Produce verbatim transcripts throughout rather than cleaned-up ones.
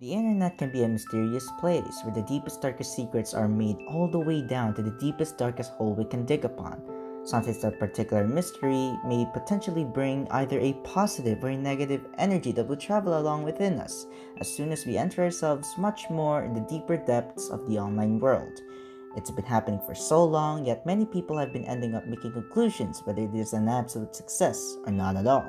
The internet can be a mysterious place where the deepest, darkest secrets are made all the way down to the deepest, darkest hole we can dig upon. Sometimes that particular mystery may potentially bring either a positive or a negative energy that will travel along within us as soon as we enter ourselves much more in the deeper depths of the online world. It's been happening for so long, yet many people have been ending up making conclusions whether it is an absolute success or not at all.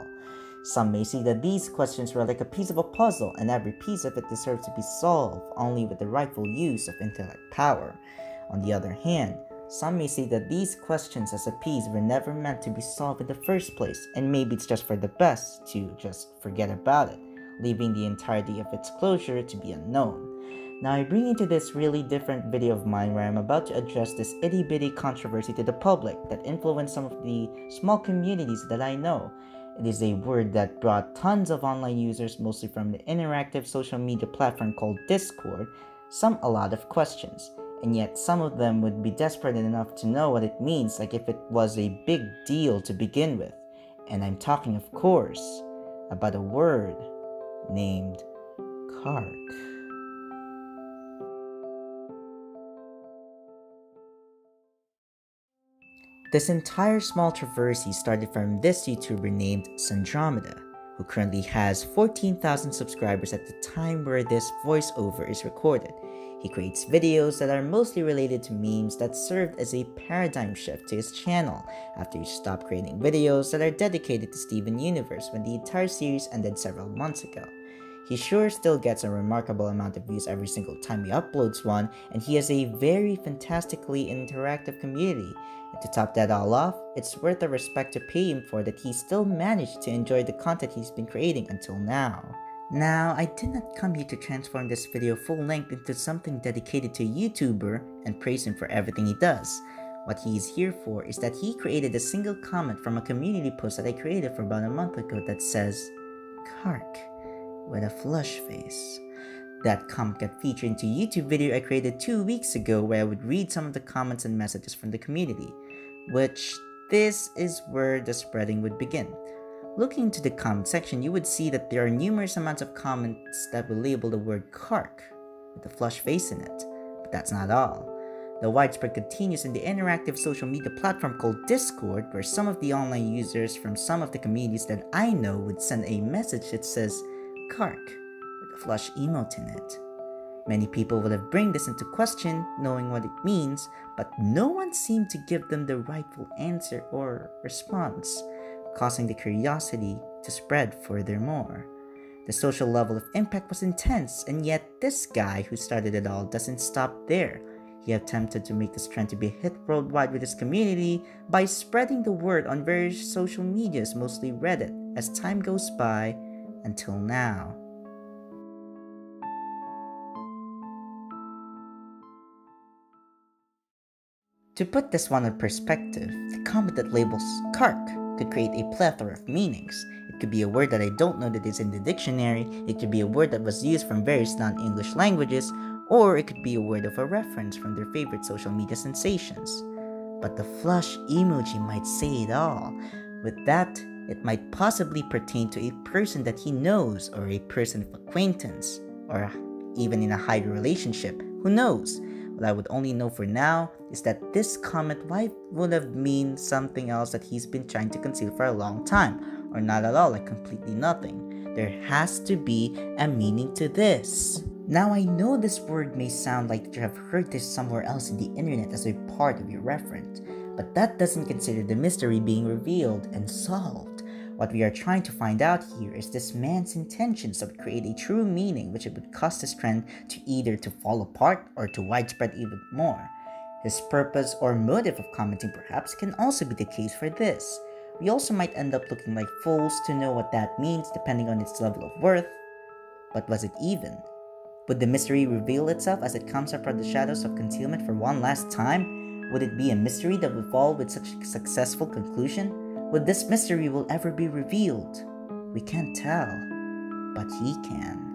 Some may see that these questions were like a piece of a puzzle, and every piece of it deserves to be solved only with the rightful use of intellect power. On the other hand, some may say that these questions as a piece were never meant to be solved in the first place, and maybe it's just for the best to just forget about it, leaving the entirety of its closure to be unknown. Now I bring you to this really different video of mine where I'm about to address this itty bitty controversy to the public that influenced some of the small communities that I know. It is a word that brought tons of online users, mostly from the interactive social media platform called Discord, some a lot of questions. And yet some of them would be desperate enough to know what it means, like if it was a big deal to begin with. And I'm talking, of course, about a word named cark. This entire small controversy started from this YouTuber named Sandromeda, who currently has fourteen thousand subscribers at the time where this voiceover is recorded. He creates videos that are mostly related to memes that served as a paradigm shift to his channel after he stopped creating videos that are dedicated to Steven Universe when the entire series ended several months ago. He sure still gets a remarkable amount of views every single time he uploads one, and he has a very fantastically interactive community. And to top that all off, it's worth the respect to pay him for that he still managed to enjoy the content he's been creating until now. Now, I did not come here to transform this video full length into something dedicated to a YouTuber and praise him for everything he does. What he is here for is that he created a single comment from a community post that I created for about a month ago that says, "Cark," with a flush face. That comment got featured into a YouTube video I created two weeks ago where I would read some of the comments and messages from the community, which this is where the spreading would begin. Looking into the comment section, you would see that there are numerous amounts of comments that will label the word cark with a flush face in it, but that's not all. The widespread continues in the interactive social media platform called Discord, where some of the online users from some of the communities that I know would send a message that says cark with a flush emote in it. Many people would have bring this into question, knowing what it means, but no one seemed to give them the rightful answer or response, causing the curiosity to spread furthermore. The social level of impact was intense, and yet this guy who started it all doesn't stop there. He attempted to make this trend to be a hit worldwide with his community by spreading the word on various social medias, mostly Reddit, as time goes by until now. To put this one in perspective, the comment that labels cark could create a plethora of meanings. It could be a word that I don't know that is in the dictionary, it could be a word that was used from various non-English languages, or it could be a word of a reference from their favorite social media sensations. But the flush emoji might say it all. With that, it might possibly pertain to a person that he knows, or a person of acquaintance, or even in a higher relationship, who knows? What I would only know for now is that this comment might would have mean something else that he's been trying to conceal for a long time, or not at all, like completely nothing. There has to be a meaning to this. Now I know this word may sound like that you have heard this somewhere else in the internet as a part of your reference, but that doesn't consider the mystery being revealed and solved. What we are trying to find out here is this man's intentions that would create a true meaning which it would cause this trend to either to fall apart or to widespread even more. His purpose or motive of commenting perhaps can also be the case for this. We also might end up looking like fools to know what that means depending on its level of worth. But was it even? Would the mystery reveal itself as it comes up from the shadows of concealment for one last time? Would it be a mystery that would fall with such a successful conclusion? Would this mystery will ever be revealed? We can't tell, but he can.